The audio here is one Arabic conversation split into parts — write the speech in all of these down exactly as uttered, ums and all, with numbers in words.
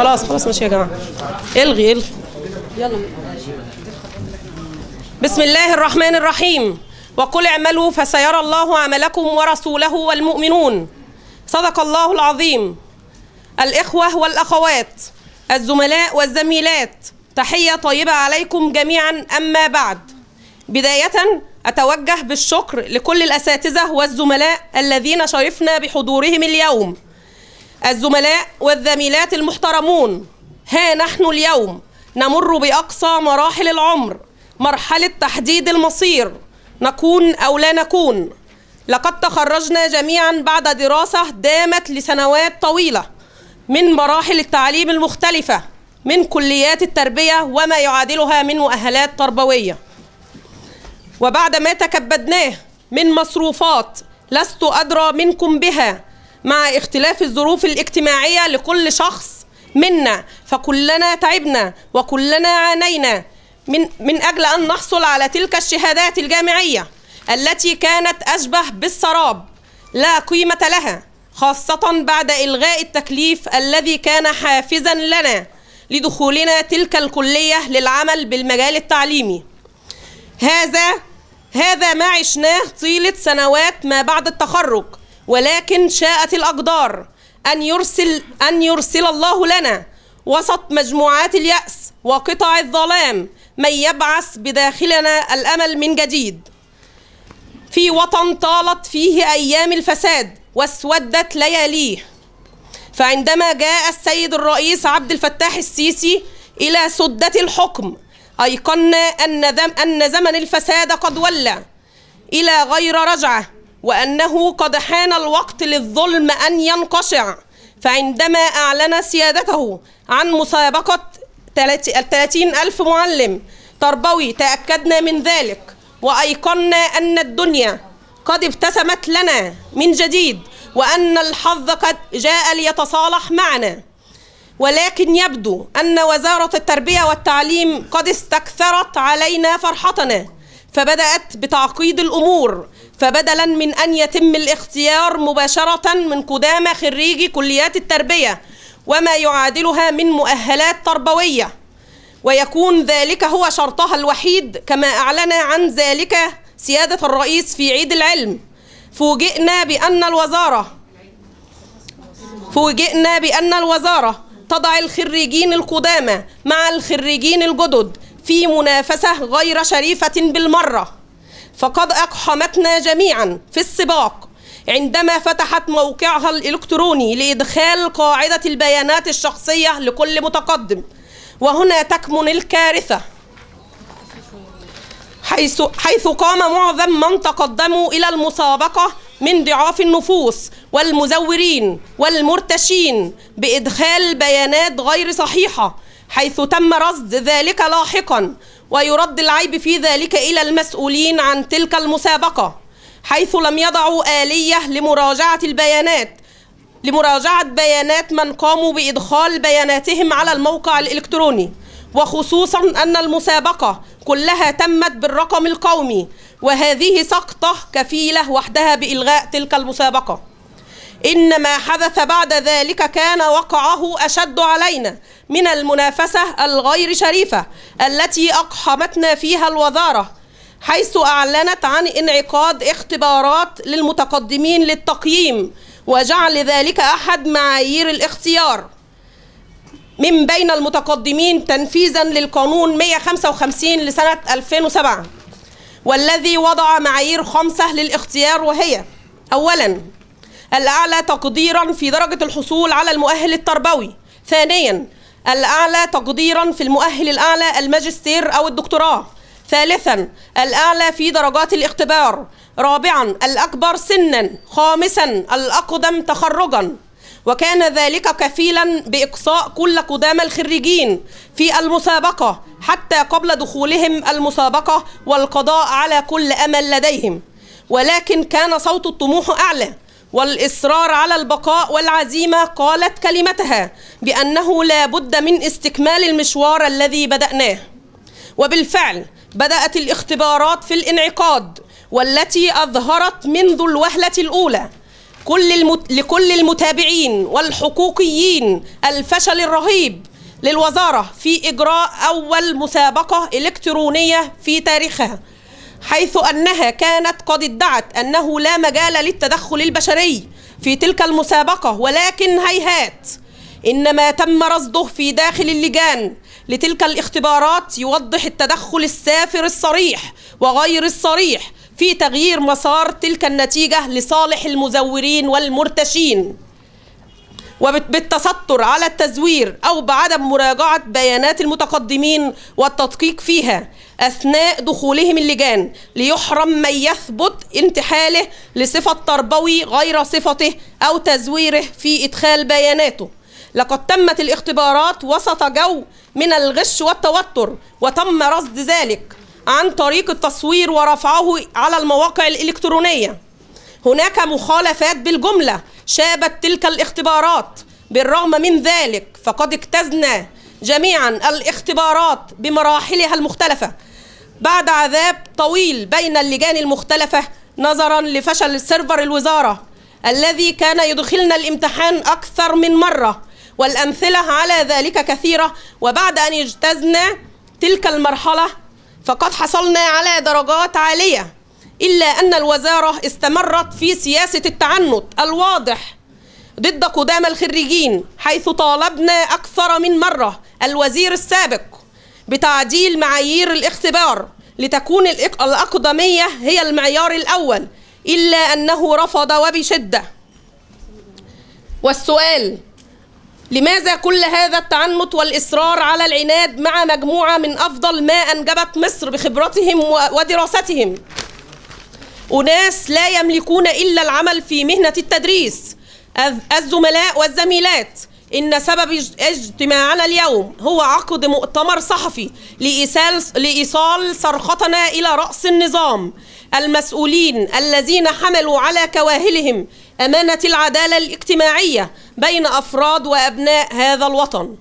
خلاص خلاص ماشي يا جماعه. الغي الغي يلا. بسم الله الرحمن الرحيم. وقل اعملوا فسيرى الله عملكم ورسوله والمؤمنون. صدق الله العظيم. الإخوة والأخوات، الزملاء والزميلات، تحية طيبة عليكم جميعا. أما بعد، بداية أتوجه بالشكر لكل الأساتذة والزملاء الذين شرفنا بحضورهم اليوم. الزملاء والزميلات المحترمون، ها نحن اليوم نمر بأقصى مراحل العمر، مرحلة تحديد المصير، نكون أو لا نكون. لقد تخرجنا جميعا بعد دراسة دامت لسنوات طويلة من مراحل التعليم المختلفة، من كليات التربية وما يعادلها من مؤهلات تربوية، وبعد ما تكبدناه من مصروفات لست أدرى منكم بها، مع اختلاف الظروف الاجتماعية لكل شخص منا، فكلنا تعبنا وكلنا عانينا من, من أجل أن نحصل على تلك الشهادات الجامعية التي كانت أشبه بالسراب لا قيمة لها، خاصة بعد إلغاء التكليف الذي كان حافزا لنا لدخولنا تلك الكلية للعمل بالمجال التعليمي. هذا هذا ما عشناه طيلة سنوات ما بعد التخرج، ولكن شاءت الأقدار أن يرسل أن يرسل الله لنا وسط مجموعات اليأس وقطع الظلام من يبعث بداخلنا الأمل من جديد. في وطن طالت فيه أيام الفساد واسودت لياليه، فعندما جاء السيد الرئيس عبد الفتاح السيسي إلى سدة الحكم أيقنا أن زمن الفساد قد ولى إلى غير رجعة، وأنه قد حان الوقت للظلم أن ينقشع. فعندما أعلن سيادته عن مسابقة ثلاثين ألف معلم تربوي تأكدنا من ذلك، وأيقنا أن الدنيا قد ابتسمت لنا من جديد، وأن الحظ قد جاء ليتصالح معنا. ولكن يبدو أن وزارة التربية والتعليم قد استكثرت علينا فرحتنا، فبدأت بتعقيد الأمور، فبدلا من أن يتم الاختيار مباشرة من قدامى خريجي كليات التربية وما يعادلها من مؤهلات تربوية، ويكون ذلك هو شرطها الوحيد كما أعلن عن ذلك سيادة الرئيس في عيد العلم، فوجئنا بأن الوزارة فوجئنا بأن الوزارة تضع الخريجين القدامى مع الخريجين الجدد في منافسة غير شريفة بالمرة. فقد أقحمتنا جميعا في السباق عندما فتحت موقعها الإلكتروني لإدخال قاعدة البيانات الشخصية لكل متقدم، وهنا تكمن الكارثة، حيث حيث قام معظم من تقدموا إلى المسابقة من ضعاف النفوس والمزورين والمرتشين بإدخال بيانات غير صحيحة، حيث تم رصد ذلك لاحقا، ويرد العيب في ذلك إلى المسؤولين عن تلك المسابقة، حيث لم يضعوا آلية لمراجعة البيانات لمراجعة بيانات من قاموا بإدخال بياناتهم على الموقع الإلكتروني، وخصوصا أن المسابقة كلها تمت بالرقم القومي، وهذه سقطة كفيلة وحدها بإلغاء تلك المسابقة. إن ما حدث بعد ذلك كان وقعه أشد علينا من المنافسة الغير شريفة التي أقحمتنا فيها الوزارة، حيث أعلنت عن انعقاد اختبارات للمتقدمين للتقييم، وجعل ذلك أحد معايير الاختيار من بين المتقدمين تنفيذا للقانون مئة وخمسة وخمسين لسنة ألفين وسبعة، والذي وضع معايير خمسة للاختيار، وهي: أولا، الأعلى تقديرا في درجة الحصول على المؤهل التربوي. ثانيا، الأعلى تقديرا في المؤهل الأعلى الماجستير أو الدكتوراه. ثالثا، الأعلى في درجات الاختبار. رابعا، الأكبر سنا. خامسا، الأقدم تخرجا. وكان ذلك كفيلا بإقصاء كل قدامى الخريجين في المسابقة حتى قبل دخولهم المسابقة والقضاء على كل أمل لديهم. ولكن كان صوت الطموح أعلى، والإصرار على البقاء والعزيمة قالت كلمتها بأنه لا بد من استكمال المشوار الذي بدأناه. وبالفعل بدأت الاختبارات في الانعقاد، والتي أظهرت منذ الوهلة الأولى كل المت... لكل المتابعين والحقوقيين الفشل الرهيب للوزارة في إجراء أول مسابقة إلكترونية في تاريخها، حيث أنها كانت قد ادعت أنه لا مجال للتدخل البشري في تلك المسابقة، ولكن هيهات إن ما تم رصده في داخل اللجان لتلك الاختبارات يوضح التدخل السافر الصريح وغير الصريح في تغيير مسار تلك النتيجة لصالح المزورين والمرتشين، وبالتستر على التزوير أو بعدم مراجعة بيانات المتقدمين والتدقيق فيها أثناء دخولهم اللجان، ليحرم من يثبت انتحاله لصفة تربوي غير صفته أو تزويره في إدخال بياناته. لقد تمت الاختبارات وسط جو من الغش والتوتر، وتم رصد ذلك عن طريق التصوير ورفعه على المواقع الإلكترونية. هناك مخالفات بالجملة شابت تلك الاختبارات. بالرغم من ذلك فقد اجتزنا جميعا الاختبارات بمراحلها المختلفة بعد عذاب طويل بين اللجان المختلفة، نظرا لفشل سيرفر الوزارة الذي كان يدخلنا الامتحان أكثر من مرة، والأمثلة على ذلك كثيرة. وبعد أن اجتزنا تلك المرحلة فقد حصلنا على درجات عالية، إلا أن الوزارة استمرت في سياسة التعنت الواضح ضد قدام الخريجين، حيث طالبنا أكثر من مرة الوزير السابق بتعديل معايير الاختبار لتكون الأقدمية هي المعيار الأول، إلا أنه رفض وبشدة. والسؤال: لماذا كل هذا التعنت والإصرار على العناد مع مجموعة من أفضل ما أنجبت مصر بخبرتهم ودراستهم؟ أناس لا يملكون إلا العمل في مهنة التدريس. الزملاء والزميلات، إن سبب اجتماعنا اليوم هو عقد مؤتمر صحفي لإيصال, لإيصال صرختنا إلى رأس النظام، المسؤولين الذين حملوا على كواهلهم أمانة العدالة الاجتماعية بين أفراد وأبناء هذا الوطن.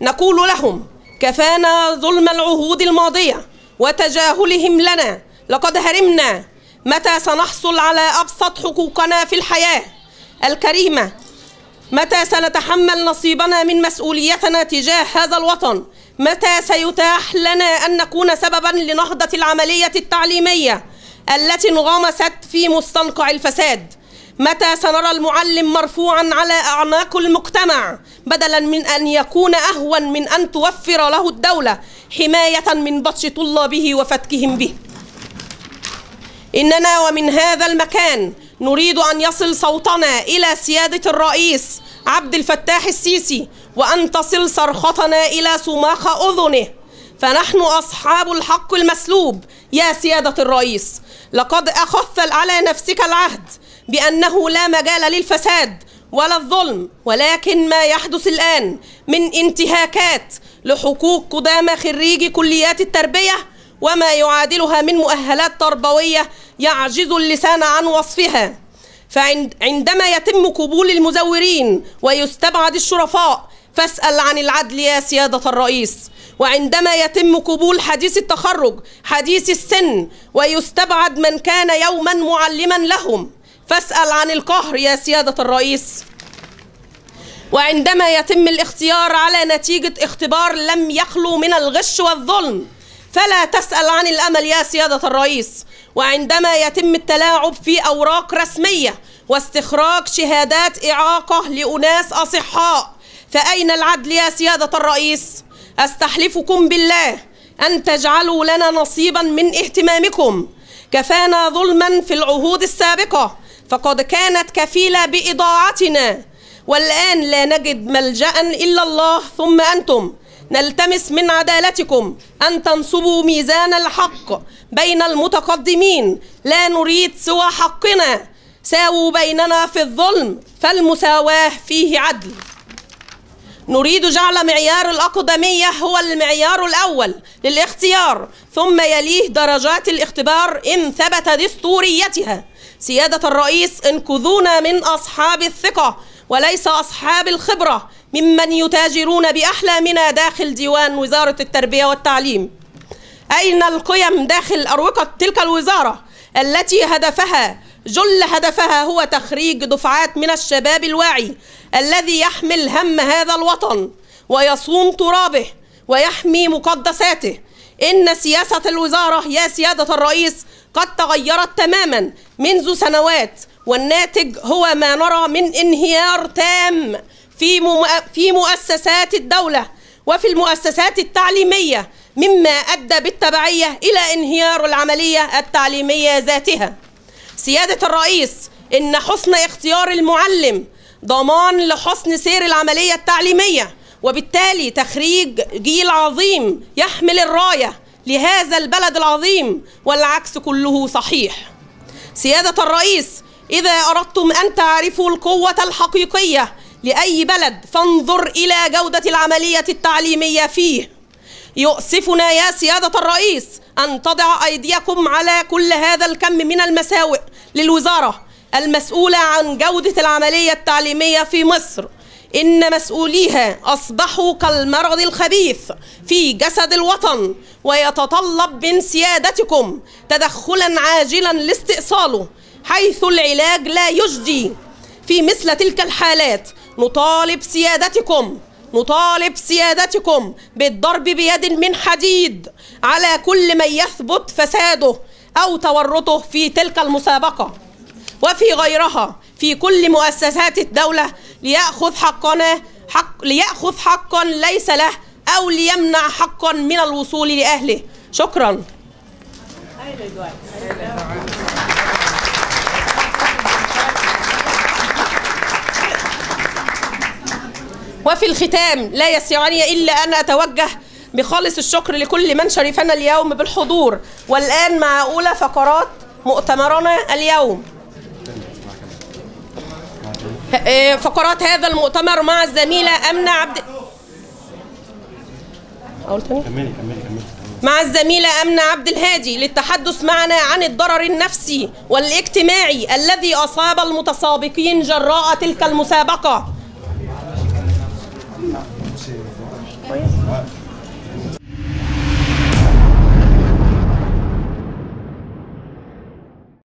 نقول لهم: كفانا ظلم العهود الماضية وتجاهلهم لنا، لقد هرمنا. متى سنحصل على أبسط حقوقنا في الحياة الكريمة؟ متى سنتحمل نصيبنا من مسؤوليتنا تجاه هذا الوطن؟ متى سيتاح لنا أن نكون سببا لنهضة العملية التعليمية التي انغمست في مستنقع الفساد؟ متى سنرى المعلم مرفوعا على أعناق المجتمع بدلا من أن يكون أهون من أن توفر له الدولة حماية من بطش طلابه وفتكهم به؟ إننا ومن هذا المكان نريد أن يصل صوتنا إلى سيادة الرئيس عبد الفتاح السيسي، وأن تصل صرختنا إلى صماخ أذنه، فنحن أصحاب الحق المسلوب. يا سيادة الرئيس، لقد أخذت على نفسك العهد بأنه لا مجال للفساد ولا الظلم، ولكن ما يحدث الآن من انتهاكات لحقوق قدامى خريجي كليات التربية وما يعادلها من مؤهلات تربوية يعجز اللسان عن وصفها. فعندما يتم قبول المزورين ويستبعد الشرفاء، فاسأل عن العدل يا سيادة الرئيس. وعندما يتم قبول حديث التخرج حديث السن ويستبعد من كان يوما معلما لهم، فاسأل عن القهر يا سيادة الرئيس. وعندما يتم الاختيار على نتيجة اختبار لم يخلو من الغش والظلم، فلا تسأل عن الأمل يا سيادة الرئيس. وعندما يتم التلاعب في أوراق رسمية واستخراج شهادات إعاقة لأناس أصحاء، فأين العدل يا سيادة الرئيس؟ أستحلفكم بالله أن تجعلوا لنا نصيبا من اهتمامكم. كفانا ظلما في العهود السابقة، فقد كانت كفيلة بإضاعتنا، والآن لا نجد ملجأ إلا الله ثم أنتم. نلتمس من عدالتكم أن تنصبوا ميزان الحق بين المتقدمين. لا نريد سوى حقنا، ساووا بيننا في الظلم فالمساواة فيه عدل. نريد جعل معيار الأقدمية هو المعيار الأول للاختيار، ثم يليه درجات الاختبار إن ثبت دستوريتها. سيادة الرئيس، انقذونا من أصحاب الثقة وليس أصحاب الخبرة، ممن يتاجرون بأحلامنا داخل ديوان وزارة التربية والتعليم. أين القيم داخل أروقة تلك الوزارة التي هدفها جل هدفها هو تخريج دفعات من الشباب الواعي الذي يحمل هم هذا الوطن ويصون ترابه ويحمي مقدساته. إن سياسة الوزارة يا سيادة الرئيس قد تغيرت تماما منذ سنوات، والناتج هو ما نرى من انهيار تام في مؤسسات الدولة وفي المؤسسات التعليمية، مما أدى بالتبعية إلى انهيار العملية التعليمية ذاتها. سيادة الرئيس، إن حسن اختيار المعلم ضمان لحسن سير العملية التعليمية، وبالتالي تخريج جيل عظيم يحمل الراية لهذا البلد العظيم، والعكس كله صحيح. سيادة الرئيس، إذا أردتم أن تعرفوا القوة الحقيقية لأي بلد فانظر إلى جودة العملية التعليمية فيه. يؤسفنا يا سيادة الرئيس أن تضع أيديكم على كل هذا الكم من المساوئ للوزارة المسؤولة عن جودة العملية التعليمية في مصر. إن مسؤوليها أصبحوا كالمرض الخبيث في جسد الوطن، ويتطلب من سيادتكم تدخلا عاجلا لاستئصاله، حيث العلاج لا يجدي. في مثل تلك الحالات نطالب سيادتكم نطالب سيادتكم بالضرب بيد من حديد على كل من يثبت فساده أو تورطه في تلك المسابقة وفي غيرها في كل مؤسسات الدولة، ليأخذ حقنا حق ليأخذ حقا ليس له، أو ليمنع حقا من الوصول لأهله. شكرا. وفي الختام لا يسعني إلا أن أتوجه بخالص الشكر لكل من شرفنا اليوم بالحضور. والآن مع أولى فقرات مؤتمرنا اليوم، فقرات هذا المؤتمر مع الزميلة أمنة عبد مع الزميلة أمنة عبد الهادي للتحدث معنا عن الضرر النفسي والاجتماعي الذي أصاب المتسابقين جراء تلك المسابقة.